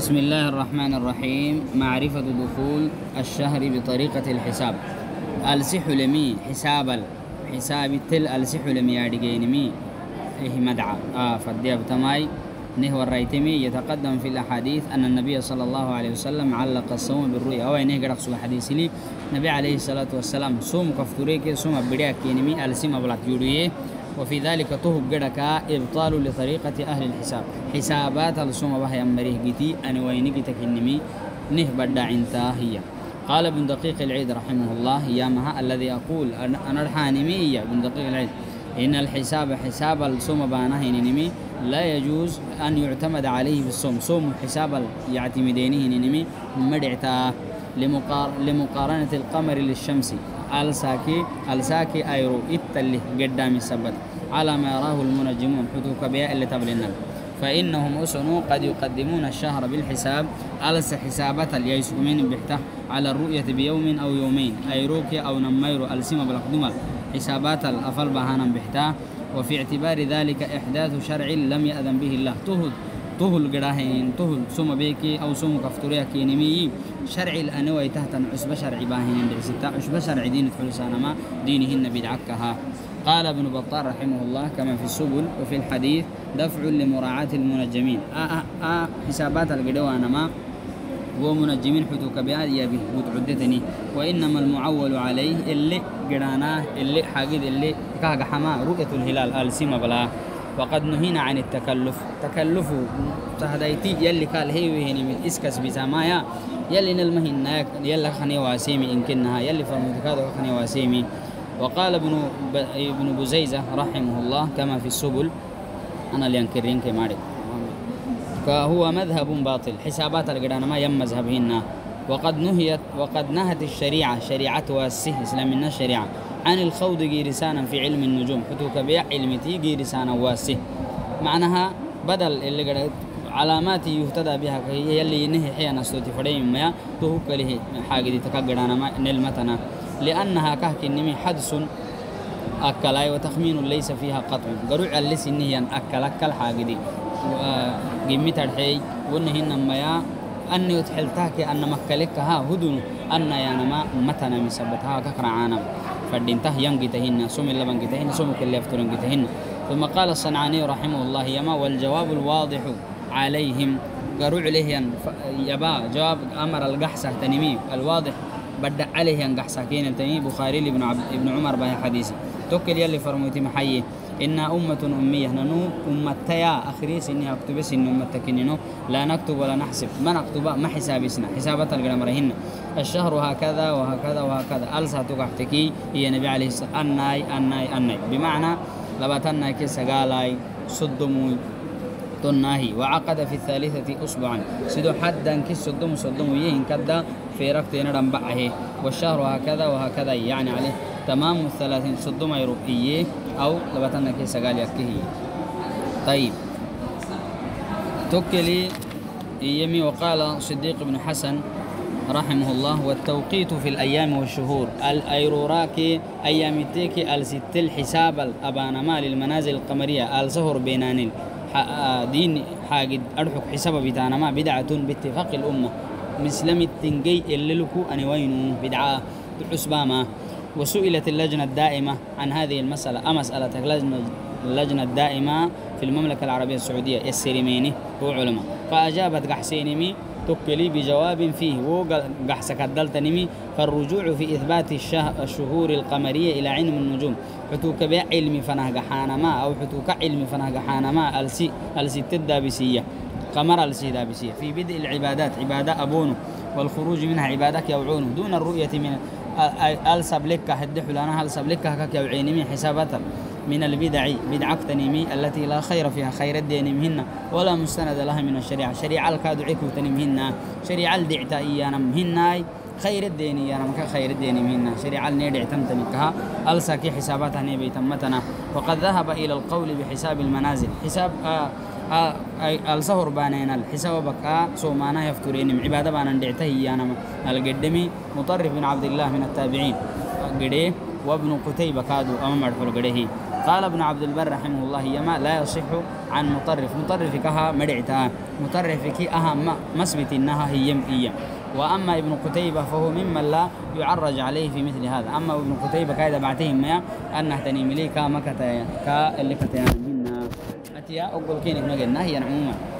بسم الله الرحمن الرحيم. معرفة دخول الشهر بطريقة الحساب. ألسحو لمي حساب تل ألسحو لمي أدقينمي مدعى فدي أبتماي نهو الرأيتمي. يتقدم في الأحاديث أن النبي صلى الله عليه وسلم علق الصوم بالرؤيا، أو إنه قرق سوى حديث لي نبي عليه الصلاة والسلام صوم كفتوريك صوم بديك كينمي ألسم أبلات يوريه. وفي ذلك تهب قدك إبطال لطريقة أهل الحساب. حسابات الصوم وهي أمريه قتي أن وينكتك النمي نهبد انتهي. قال ابن دقيق العيد رحمه الله: يا مها الذي أقول أنا الحانمية ابن دقيق العيد إن الحساب حساب الصوم بانه ننمي لا يجوز أن يعتمد عليه بالصوم. صوم حساب يعتمدينه ننمي مدعتا لمقارنة القمر للشمس الساكي أيرو إتله قدام السبت على ما يراه المنجمون حتوك بياء اللي تبلنا، فإنهم أسنوا قد يقدمون الشهر بالحساب ألس حسابة ليسؤمين بحته على الرؤية بيوم أو يومين أيروكي أو نميرو ألسما بالقدمة حسابات الأفل بهانا بحته. وفي اعتبار ذلك إحداث شرع لم يأذن به الله. تهل قراهين تهل سوم بيكي أو سوم كفتوريا كينمي شرع الأنوي تهتن عصب شرع باهين ستة عصب شرع دين فلسانا ما دينهن بدعكها. قال ابن بطار رحمه الله: كما في السبل وفي الحديث دفع لمراعاة المنجمين. حسابات القدوانما ما هو منجمين حتوك بأدي به وتعدتني، وإنما المعول عليه اللي قراناه اللي حاقد اللي كاق حما رؤية الهلال السيمة بلا. وقد نهينا عن التكلف تهديتي يلي قال هي من اسكس بسمايا يلي نلمهناك يلا خني واسيمي إن كنها يلي فرمتكادو خني واسيمي. وقال ابن بزيزة رحمه الله: كما في السبل أنا اللي أنكرين كمارك فهو مذهب باطل. حسابات القرآن ما يم مذهبهن. وقد نهت الشريعة واسه إسلامنا الشريعة عن الخوض جيرسانا في علم النجوم حتوك بيع علمتي جيرسانا واسه. معناها بدل اللي قرأت علاماتي يهتدى بها هي اللي نهي حيانا صوتي فريم ما تهوك له حاجة دي تكقرانا ما نلمتنا، لأنها كهك النمي حدث أكلاي وتخمين ليس فيها قطع قروع اللي سنهيا أكل حاجة دي قمت الحي وإنهن ميا أن يتحلتاك أن مكلكها هدن أن ينما متنا من سبتها كقرعانا فالدينته ينقتهن سم اللبن قتهن سم كل يفترن قتهن. ثم قال الصنعاني رحمه الله: يما والجواب الواضح عليهم قروع له يبا جواب أمر القحسة تنمي الواضح بدأ عليه ينقحسة كين تنمي بخاري لابن عمر به حديثي توكل يلي فرموتي محيي إن أمة أمية ننو أمتيا أخريس إني أكتبس إن أمتكننو لا نكتب ولا نحسب ما نكتب ما حسابسنا حسابات القلم رهن الشهر هكذا وهكذا وهكذا ألسا تقحتكي هي نبي عليه أناي بمعنى لباتنا كسقالاي صدمو تناهي. وعقد في الثالثة أسبوعا سدو حدا كي صدمو يهن كدا في ركتين رنبعه. والشهر هكذا وهكذا يعني عليه تمام 30 صدمة أوروبية أو لبطنك سقال يكيه. طيب توكلي يمي. وقال صديق بن حسن رحمه الله: والتوقيت في الأيام والشهور الأيروراكي أيامتيكي الستل حساب الأبانما للمنازل القمرية الزهر بينان دين حاجد أرحك حساب بتانما بدعة باتفاق الأمة مسلم التنجي اللي لكو أنوين بدعة عسبامة. وسئلت اللجنة الدائمة عن هذه المسألة مسألة اللجنة الدائمة في المملكة العربية السعودية السيريميني هو علماء، فأجابت قحسينمي تكلي بجواب فيه وقحسك الدلتنمي فالرجوع في إثبات الشهور القمرية إلى علم النجوم حتوك بعلم فنهجحان ما أو حتوك علم فنهجحان ما الست الدابسية قمر السيدابسية في بدء العبادات عبادة أبونه والخروج منها عبادك يوعونه دون الرؤية من السبلكة هدحوا لنا السبلكة كك يعينمي حسابات من البدع بدعة تنمي التي لا خير فيها خير الدينمهن ولا مستند لها من الشريعة شريعة الكادعك تنمهن شريعة الدعتائية نمهن خير الدينية نمك خير الدينمهن شريعة الندع تمتنكها ألساكي حساباتها نبي تمتنا. وقد ذهب إلى القول بحساب المنازل حساب السهر بانين الحساب بكاء سومانا يفترين عبادة بان دعته أنا القدمي مطرف بن عبد الله من التابعين قديه وابن قتيبة كادوا أمر في القديه. قال ابن عبد البر رحمه الله: يما لا يصح عن مطرف مطرفك أها مرعتها مطرفك أها مسبت إنها هي يمئية. وأما ابن قتيبة فهو ممن لا يعرج عليه في مثل هذا. أما ابن قتيبة كايدا بعتهم ما أنه تنيم لي كا مكتايا كا اللي كتايا جنا أتيا أقول كينك ما جنا هي عموما.